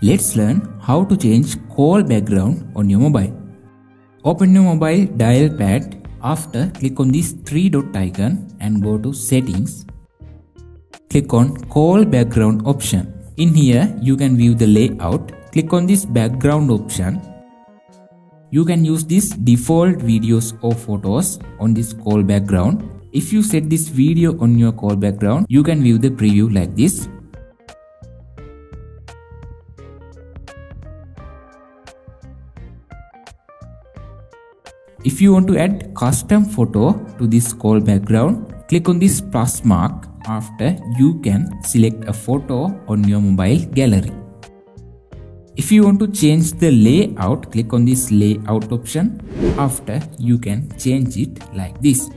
Let's learn how to change call background on your mobile. Open your mobile dial pad. After, click on this three dot icon and go to settings. Click on call background option. In here, you can view the layout. Click on this background option. You can use this default videos or photos on this call background. If you set this video on your call background, you can view the preview like this. If you want to add custom photo to this call background, click on this plus mark. After, you can select a photo on your mobile gallery. If you want to change the layout, click on this layout option. After, you can change it like this.